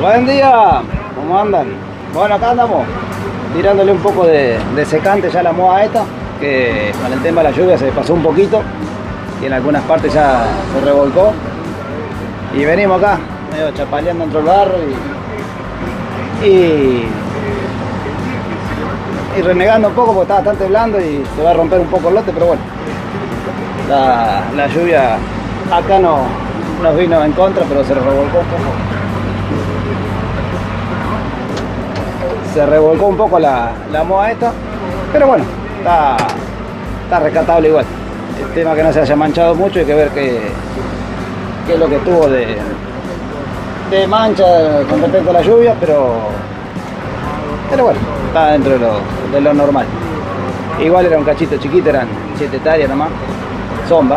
Buen día, ¿cómo andan? Bueno, acá andamos tirándole un poco de secante ya la moda esta, que con el tema de la lluvia se pasó un poquito y en algunas partes ya se revolcó. Y venimos acá, medio chapaleando entre el barro y renegando un poco porque está bastante blando y se va a romper un poco el lote, pero bueno, la lluvia acá nos vino en contra, pero se revolcó un poco. Se revolcó un poco la moa esta, pero bueno, está rescatable igual. El tema que no se haya manchado mucho, hay que ver qué es lo que tuvo de mancha con respecto a la lluvia, pero bueno, está dentro de lo normal. Igual era un cachito chiquito, eran 7 hectáreas nomás, zomba,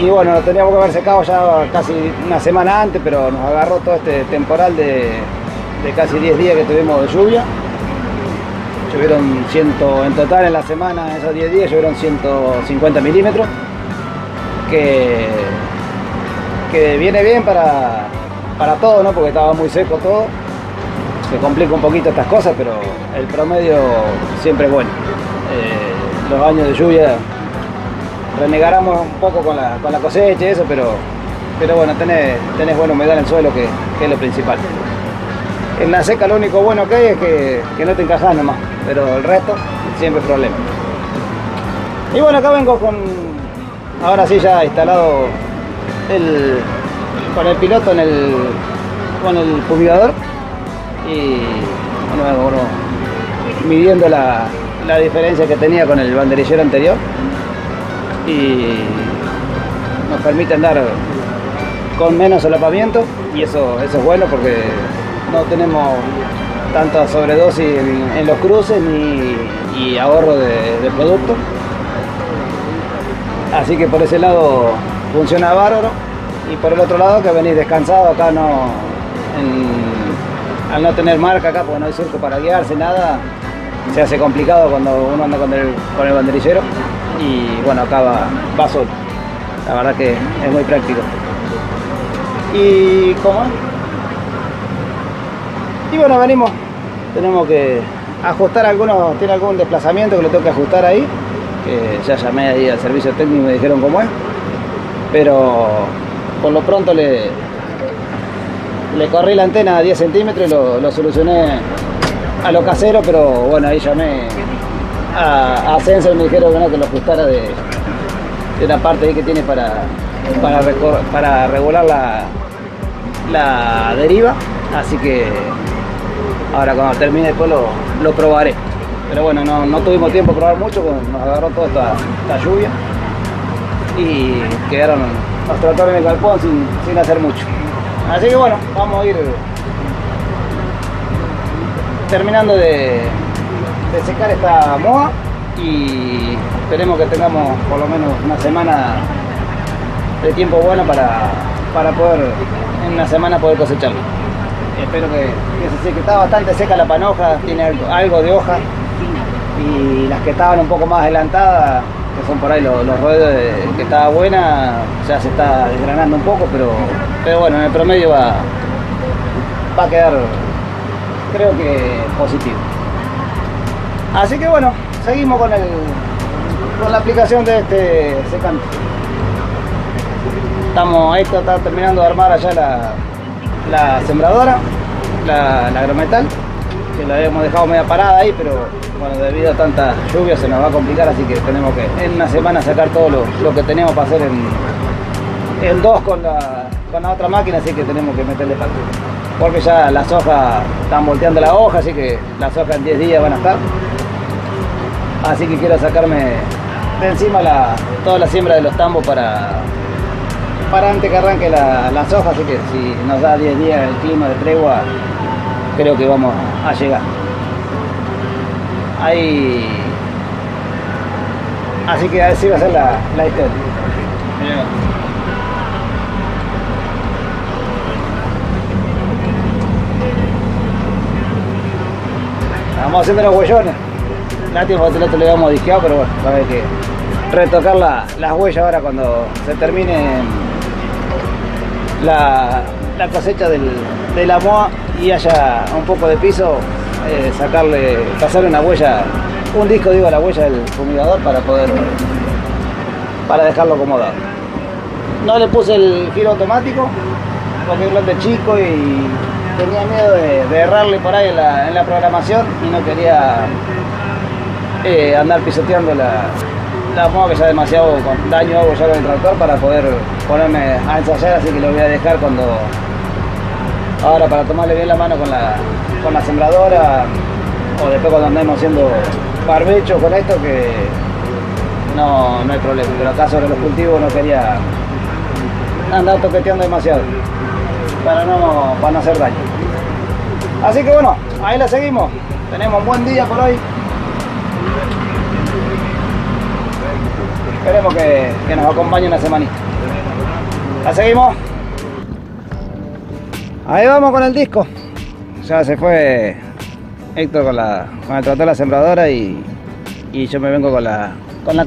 y bueno, nos teníamos que haber secado ya casi una semana antes, pero nos agarró todo este temporal de casi 10 días que tuvimos de lluvia. Llovieron en total en la semana, esos 10 días, llovieron 150 milímetros, que viene bien para todo, ¿no? Porque estaba muy seco todo, se complica un poquito estas cosas, pero el promedio siempre es bueno. Los años de lluvia renegáramos un poco con la cosecha y eso, pero bueno, tenés buena humedad en el suelo, que es lo principal. En la seca lo único bueno que hay es que no te encajas nomás, pero el resto siempre es problema. Y bueno, acá vengo ahora sí ya instalado con el piloto con el fumigador, y bueno, midiendo la diferencia que tenía con el banderillero anterior, y nos permite andar con menos solapamiento, y eso es bueno porque no tenemos tanta sobredosis en los cruces y ahorro de producto, así que por ese lado funciona bárbaro. Y por el otro lado, que venís descansado acá, al no tener marca acá, porque no hay surco para guiarse, nada, se hace complicado cuando uno anda con el banderillero, y bueno, acá va solo. La verdad que es muy práctico. ¿Y cómo? Y bueno, venimos, tenemos que ajustar algunos, tiene algún desplazamiento que le tengo que ajustar ahí, que ya llamé ahí al servicio técnico y me dijeron cómo es, pero por lo pronto le corrí la antena a 10 centímetros y lo solucioné a lo casero, pero bueno, ahí llamé a Ascenso y me dijeron que lo ajustara de una parte ahí que tiene para regular la deriva, así que ahora cuando termine después lo probaré. Pero bueno, no tuvimos tiempo de probar mucho porque nos agarró toda esta lluvia y quedaron los tractores en el galpón sin hacer mucho, así que bueno, vamos a ir terminando de secar esta moa y esperemos que tengamos por lo menos una semana de tiempo bueno para poder en una semana poder cosecharlo. Espero que se seque. Está bastante seca la panoja, tiene algo de hoja, y las que estaban un poco más adelantadas, que son por ahí los rodeos que estaba buena, ya se está desgranando un poco, pero bueno, en el promedio va a quedar, creo que positivo. Así que bueno, seguimos con la aplicación de este secante. Esto está terminando de armar allá la sembradora, la agrometal, que la habíamos dejado media parada ahí, pero bueno, debido a tanta lluvia se nos va a complicar, así que tenemos que en una semana sacar todo lo que teníamos para hacer en dos con la otra máquina, así que tenemos que meterle factura, porque ya las hojas están volteando la hoja, así que las hojas en 10 días van a estar, así que quiero sacarme de encima toda la siembra de los tambos para antes que arranque las hojas, así que si nos da 10 días el clima de tregua, creo que vamos a llegar ahí, así que así va a ser la historia. Vamos haciendo los huellones, lástima porque el otro le habíamos disqueado, pero bueno, va a haber que retocar las huellas ahora cuando se termine la cosecha de la moa y haya un poco de piso, pasarle una huella, un disco digo, a la huella del fumigador para dejarlo acomodado. No le puse el giro automático porque es un plante chico y tenía miedo de errarle por ahí en la programación y no quería andar pisoteando la moa, que ya demasiado daño hago ya con el tractor para poder ponerme a ensayar, así que lo voy a dejar ahora para tomarle bien la mano con la sembradora, o después cuando andemos haciendo barbecho con esto, que no hay problema, pero acá sobre los cultivos no quería andar toqueteando demasiado para no hacer daño. Así que bueno, ahí la seguimos, tenemos un buen día por hoy. Esperemos que nos acompañe una semanita. La seguimos. Ahí vamos con el disco. Ya se fue Héctor con el tractor de la sembradora y yo me vengo con la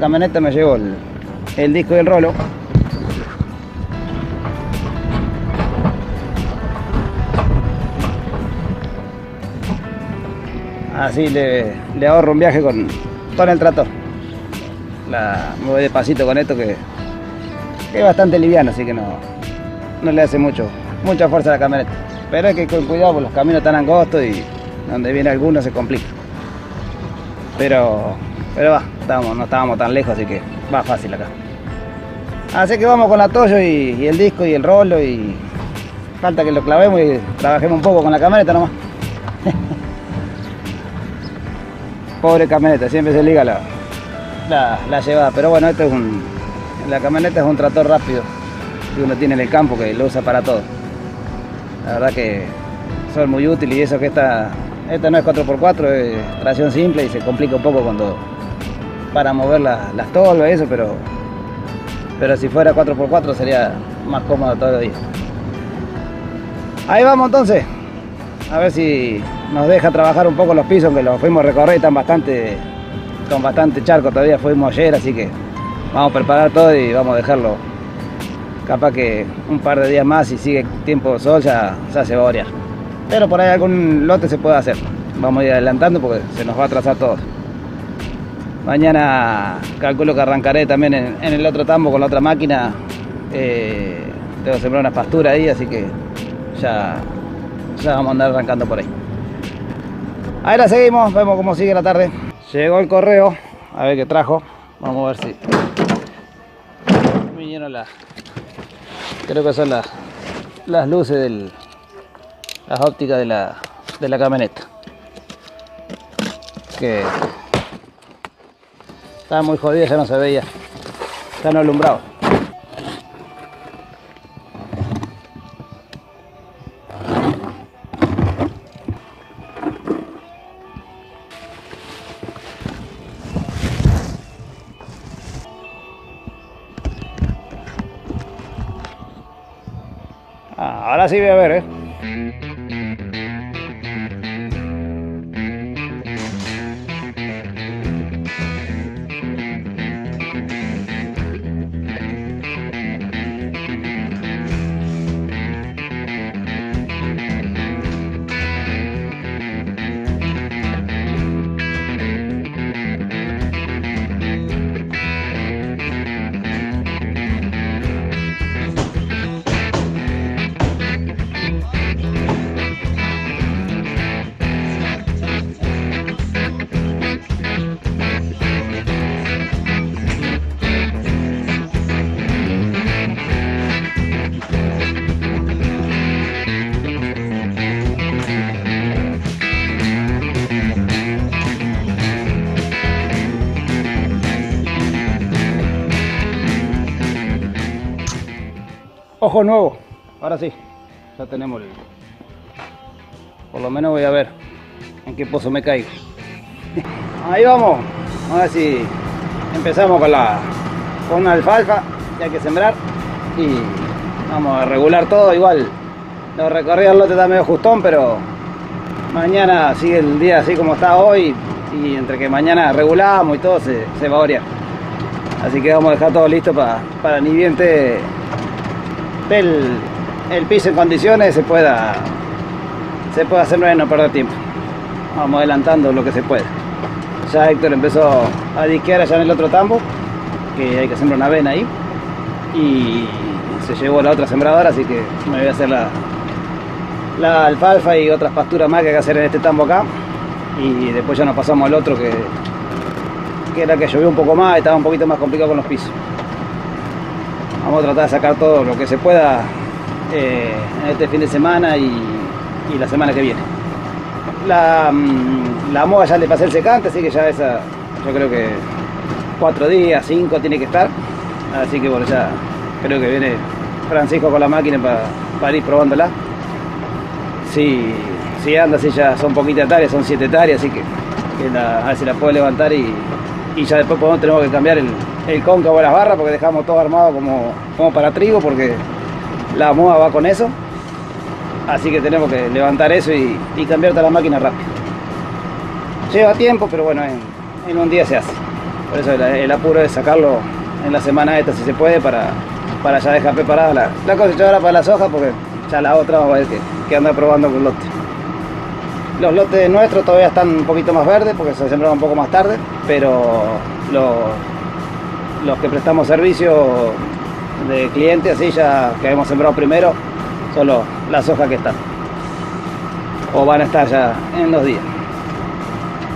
camioneta, me llevo el disco y el rolo. Así le ahorro un viaje con el tractor. Me voy de pasito con esto que es bastante liviano, así que no le hace mucha fuerza a la camioneta, pero hay que ir con cuidado porque los caminos tan angostos y donde viene alguno se complica, pero va, no estábamos tan lejos, así que va fácil acá. Así que vamos con la Toyo y el disco y el rolo, y falta que lo clavemos y trabajemos un poco con la camioneta nomás. Pobre camioneta, siempre se liga la llevada, pero bueno, esto es la camioneta es un tractor rápido que uno tiene en el campo, que lo usa para todo. La verdad que son muy útiles, y eso que esta no es 4x4, es tracción simple y se complica un poco para mover las tolvas y eso, pero si fuera 4x4 sería más cómodo todavía. Ahí vamos entonces, a ver si nos deja trabajar un poco los pisos, que los fuimos a recorrer y están con bastante charco todavía, fuimos ayer, así que vamos a preparar todo y vamos a dejarlo capaz que un par de días más, si sigue tiempo de sol ya se va a orear, pero por ahí algún lote se puede hacer. Vamos a ir adelantando porque se nos va a atrasar todo. Mañana calculo que arrancaré también en el otro tambo con la otra máquina, tengo que sembrar unas pasturas ahí, así que ya vamos a andar arrancando por ahí. Ahora seguimos, vemos cómo sigue la tarde. Llegó el correo, a ver qué trajo. Vamos a ver si vinieron creo que son las luces las ópticas de la camioneta, que estaba muy jodida, ya no se veía, están alumbrados. Ahora sí voy a ver, ojo nuevo, ahora sí, ya tenemos por lo menos voy a ver en qué pozo me caigo. Ahí vamos, ahora sí empezamos con una alfalfa que hay que sembrar y vamos a regular todo. Igual lo recorrido al lote está medio justón, pero mañana sigue el día así como está hoy, y entre que mañana regulamos y todo se va a orear, así que vamos a dejar todo listo para ni bien te el piso en condiciones se pueda sembrar y no perder tiempo. Vamos adelantando lo que se pueda. Ya Héctor empezó a disquear allá en el otro tambo, que hay que sembrar una avena ahí, y se llevó la otra sembradora, así que me voy a hacer la alfalfa y otras pasturas más que hay que hacer en este tambo acá, y después ya nos pasamos al otro que era que llovió un poco más y estaba un poquito más complicado con los pisos. Vamos a tratar de sacar todo lo que se pueda en este fin de semana y la semana que viene. La moga ya le pasé el secante, así que ya esa, yo creo que 4 días, 5 tiene que estar. Así que bueno, ya creo que viene Francisco con la máquina para ir probándola. Si anda, si ya son poquitas hectáreas, son 7 hectáreas, así que a ver si la puedo levantar y ya después podemos, tenemos que cambiar el cóncavo de las barras porque dejamos todo armado como para trigo, porque la moja va con eso. Así que tenemos que levantar eso y cambiar toda la máquina rápido. Lleva tiempo, pero bueno, en un día se hace. Por eso el apuro es sacarlo en la semana esta si se puede, para ya dejar preparada la cosechadora para la soja, porque ya la otra vamos a ver que anda probando con lotes. Los lotes nuestros todavía están un poquito más verdes porque se sembraron un poco más tarde, pero los que prestamos servicio de clientes, así ya que hemos sembrado primero, solo las hojas que están o van a estar ya en 2 días.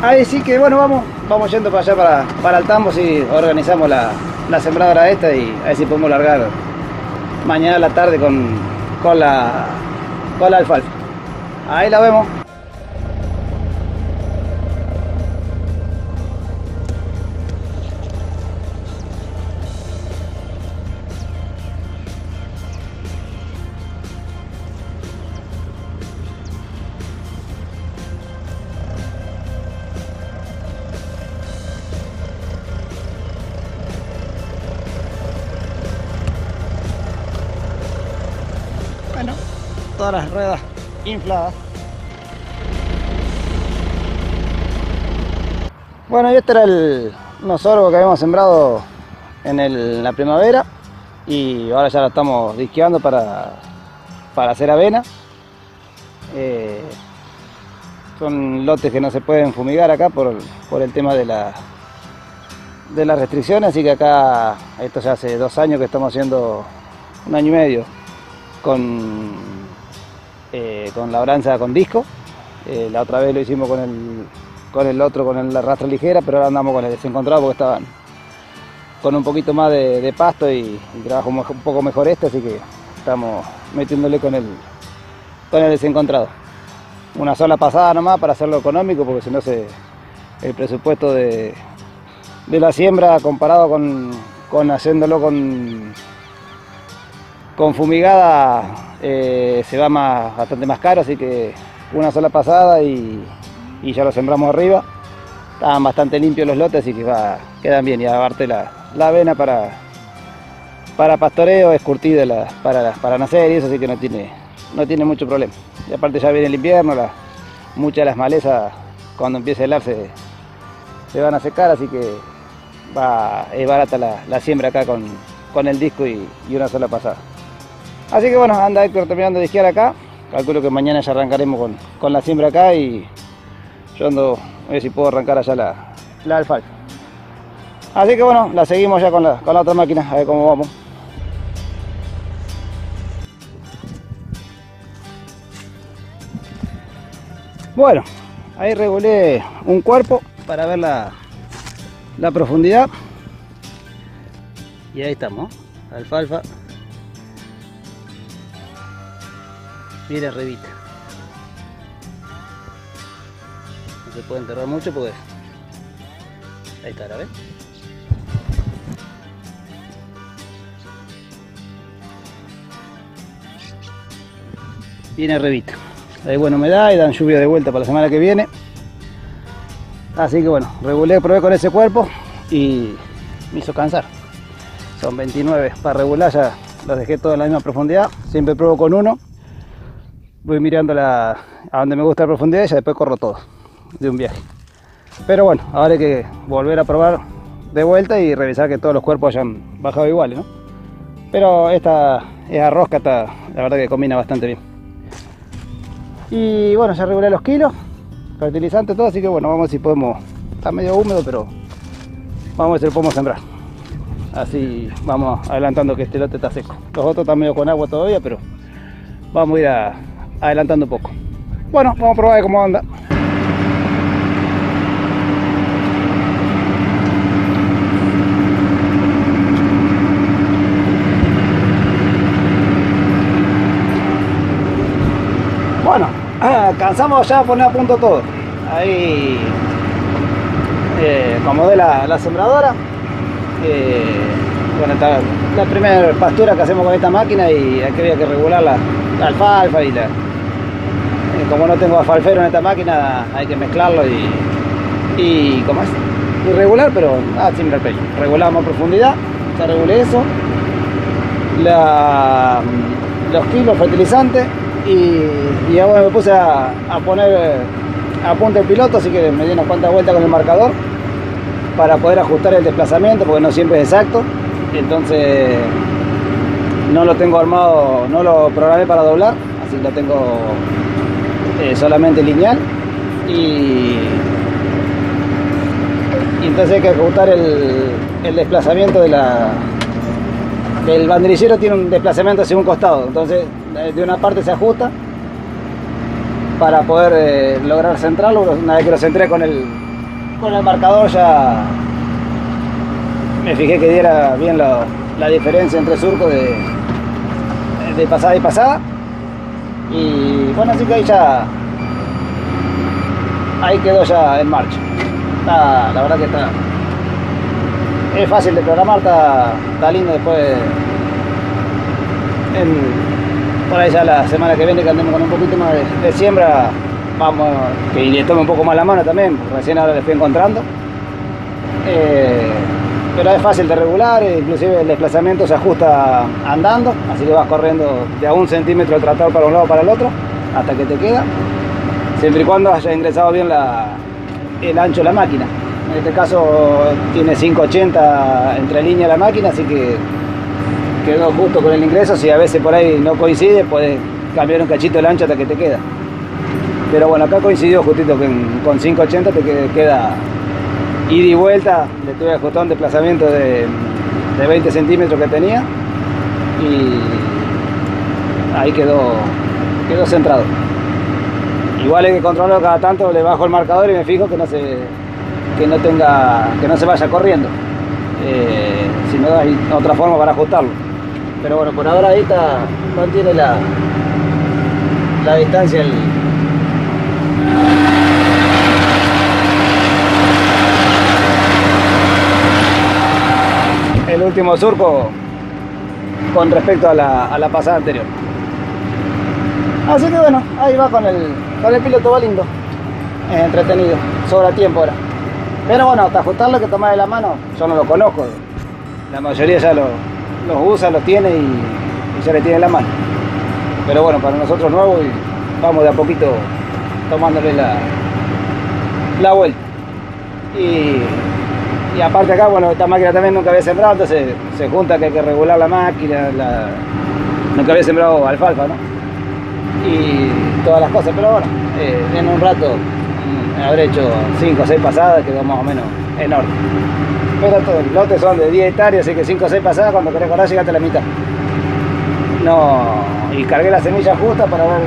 Ahí sí que bueno, vamos yendo para allá para el tambo, si organizamos la sembradora esta, y a ver si podemos largar mañana a la tarde con la alfalfa. Ahí la vemos. Todas las ruedas infladas. Bueno, y este era unos sorgos que habíamos sembrado en la primavera, y ahora ya la estamos disqueando para hacer avena. Son lotes que no se pueden fumigar acá por el tema de las restricciones, así que acá esto ya hace 2 años que estamos haciendo, 1 año y medio con labranza con disco. La otra vez lo hicimos con la rastra ligera, pero ahora andamos con el desencontrado porque estaban con un poquito más de pasto y trabajo un poco mejor este, así que estamos metiéndole con el desencontrado. Una sola pasada nomás para hacerlo económico, porque si no el presupuesto de la siembra comparado con haciéndolo con fumigada se va bastante más caro, así que una sola pasada y ya lo sembramos arriba. Estaban bastante limpios los lotes, así que quedan bien, y aparte la avena para pastoreo es curtida para nacer y eso, así que no tiene mucho problema. Y aparte ya viene el invierno, muchas de las malezas cuando empiece a helar se van a secar, así que es barata la siembra acá con el disco y una sola pasada. Así que bueno, anda Héctor terminando de esquiar acá. Calculo que mañana ya arrancaremos con la siembra acá, y yo ando a ver si puedo arrancar allá la alfalfa. Así que bueno, la seguimos ya con la otra máquina, a ver cómo vamos. Bueno, ahí regulé un cuerpo para ver la profundidad. Y ahí estamos, alfalfa. Mira arribita. No se puede enterrar mucho porque... Ahí está, ¿la ves? Viene arribita. Hay buena humedad y dan lluvia de vuelta para la semana que viene. Así que bueno, regulé, probé con ese cuerpo y me hizo cansar. Son 29 para regular, ya los dejé todos en la misma profundidad. Siempre pruebo con uno. Voy mirando a donde me gusta la profundidad y ya después corro todo de un viaje. Pero bueno, ahora hay que volver a probar de vuelta y revisar que todos los cuerpos hayan bajado iguales, ¿no? Pero esta rosca está, la verdad que combina bastante bien. Y bueno, ya regulé los kilos, fertilizante, todo, así que bueno, vamos a ver si podemos. Está medio húmedo, pero vamos a ver si lo podemos sembrar. Así vamos adelantando, que este lote está seco. Los otros están medio con agua todavía, pero vamos a ir adelantando un poco. Bueno, vamos a probar cómo anda. Bueno, alcanzamos ya a poner a punto todo. Ahí acomodé la sembradora. Bueno, esta la primera pastura que hacemos con esta máquina, y aquí había que regular la alfalfa y como no tengo alfalfero en esta máquina, hay que mezclarlo y ¿cómo es? Y regular, pero sin repello. Regulamos a profundidad, ya regulé eso, los kilos, fertilizantes, y ahora me puse a poner a punto el piloto, así que me di unas cuantas vueltas con el marcador para poder ajustar el desplazamiento, porque no siempre es exacto. Entonces no lo tengo armado, no lo programé para doblar, así que lo tengo solamente lineal, y entonces hay que ajustar el desplazamiento de el banderillero. Tiene un desplazamiento hacia un costado, entonces de una parte se ajusta para poder lograr centrarlo. Una vez que lo centré con el marcador, ya me fijé que diera bien la diferencia entre surco de pasada y pasada. Y bueno, así que ahí quedó ya en marcha. Está, la verdad que está, es fácil de programar, está lindo. Después por ahí ya la semana que viene, que andemos con un poquito más de siembra, vamos, que le tome un poco más la mano también, recién ahora le estoy encontrando. Pero es fácil de regular, inclusive el desplazamiento se ajusta andando, así que vas corriendo de a un centímetro el tractor para un lado para el otro, hasta que te queda, siempre y cuando haya ingresado bien el ancho de la máquina. En este caso tiene 580 entre línea la máquina, así que quedó justo con el ingreso. Si a veces por ahí no coincide, puedes cambiar un cachito el ancho hasta que te queda. Pero bueno, acá coincidió justito con 580 te queda ida y vuelta. Le tuve ajustado un desplazamiento de 20 centímetros que tenía, y ahí quedó centrado. Igual hay que controlarlo cada tanto, le bajo el marcador y me fijo que no se vaya corriendo, si no hay otra forma para ajustarlo. Pero bueno, por ahora ahí está, mantiene la distancia el último surco con respecto a la pasada anterior. Así que bueno, ahí va con el piloto, va lindo, es entretenido, sobra tiempo ahora. Pero bueno, hasta ajustarlo, que tomar de la mano, yo no lo conozco, la mayoría ya los usa, los tiene, y ya le tiene la mano. Pero bueno, para nosotros nuevo, y vamos de a poquito tomándole la vuelta. Y aparte acá, bueno, esta máquina también nunca había sembrado, entonces se junta que hay que regular la máquina, nunca había sembrado alfalfa, ¿no? Y todas las cosas, pero bueno, en un rato habré hecho 5 o 6 pasadas, quedó más o menos en orden. Pero todo, los lotes son de 10 hectáreas, así que 5 o 6 pasadas, cuando querés correr, llegaste a la mitad. No, y cargué la semilla justa para ver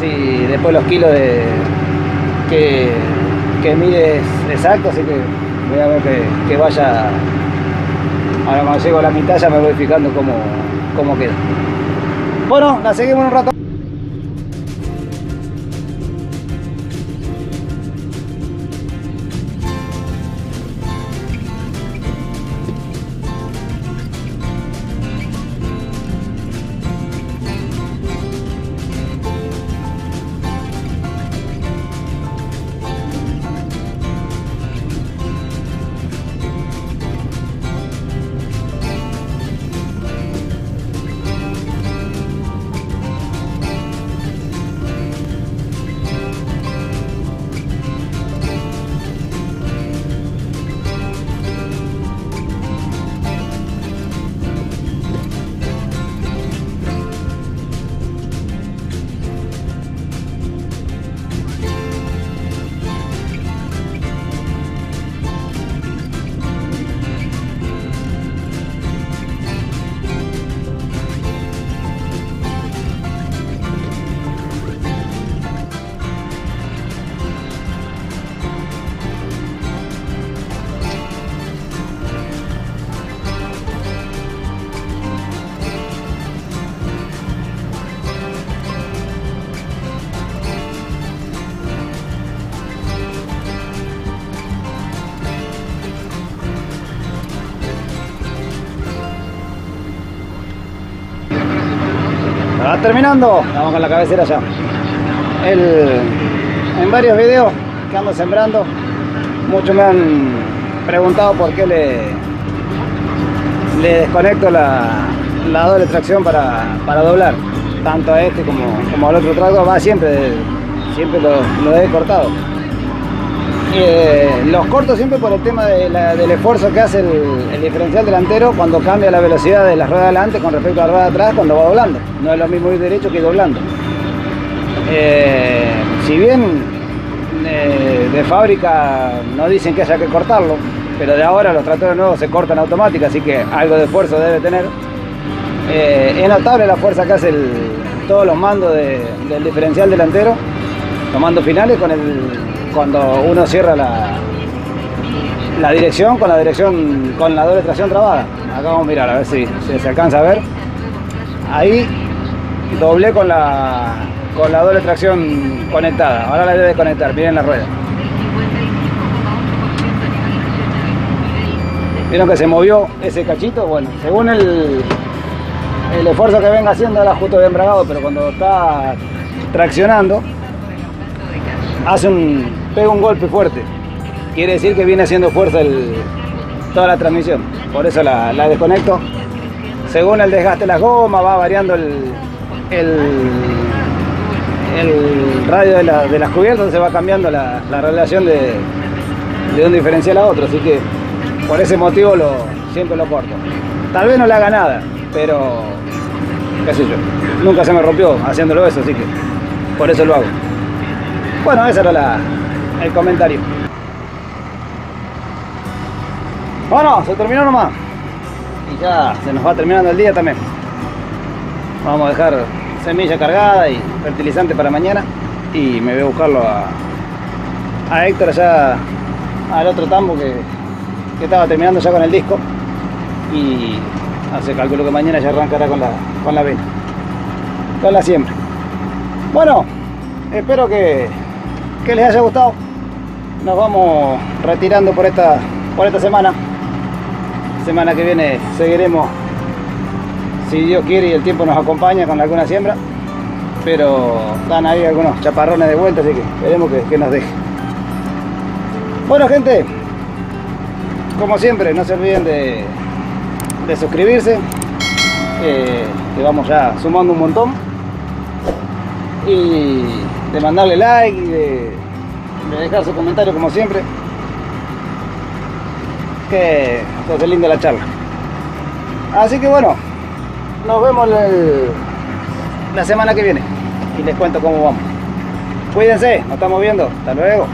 si después los kilos que mide es exacto, así que voy a ver que vaya. Ahora cuando llego a la mitad ya me voy fijando cómo queda. Bueno, la seguimos un rato. Va terminando, vamos con la cabecera ya. En varios videos que ando sembrando, muchos me han preguntado por qué le desconecto la doble tracción para doblar. Tanto a este como al otro trago va siempre lo he cortado. Los corto siempre por el tema del esfuerzo que hace el diferencial delantero cuando cambia la velocidad de la rueda delante con respecto a la rueda atrás cuando va doblando. No es lo mismo ir derecho que ir doblando. Si bien de fábrica no dicen que haya que cortarlo, pero de ahora los tractores nuevos se cortan automáticamente, así que algo de esfuerzo debe tener. Es notable la fuerza que hace todos los mandos del diferencial delantero, los mandos finales cuando uno cierra la dirección con la doble tracción trabada. Acá vamos a mirar a ver si se alcanza a ver. Ahí doblé con la doble tracción conectada. Ahora la voy a desconectar, miren la rueda. Vieron que se movió ese cachito, bueno, según el esfuerzo que venga haciendo ahora justo de embragado, pero cuando está traccionando hace pega un golpe fuerte, quiere decir que viene haciendo fuerza toda la transmisión, por eso la desconecto. Según el desgaste de las gomas va variando el radio de las cubiertas, entonces va cambiando la relación de un diferencial a otro, así que por ese motivo siempre lo corto. Tal vez no le haga nada, pero qué sé yo, nunca se me rompió haciéndolo eso, así que por eso lo hago. Bueno, ese era el comentario. Bueno, se terminó nomás. Y ya se nos va terminando el día también. Vamos a dejar semilla cargada y fertilizante para mañana. Y me voy a buscarlo a Héctor allá al otro tambo que estaba terminando ya con el disco. Y hace cálculo que mañana ya arrancará con la vena. Con la siembra. Bueno, espero que les haya gustado. Nos vamos retirando por esta semana. Semana que viene seguiremos, si Dios quiere y el tiempo nos acompaña, con alguna siembra, pero están ahí algunos chaparrones de vuelta, así que esperemos que nos deje. Bueno, gente, como siempre, no se olviden de suscribirse, que vamos ya sumando un montón, y de mandarle like y de dejar su comentario, como siempre, que se hace linda la charla. Así que bueno, nos vemos la semana que viene y les cuento cómo vamos. Cuídense, nos estamos viendo, hasta luego.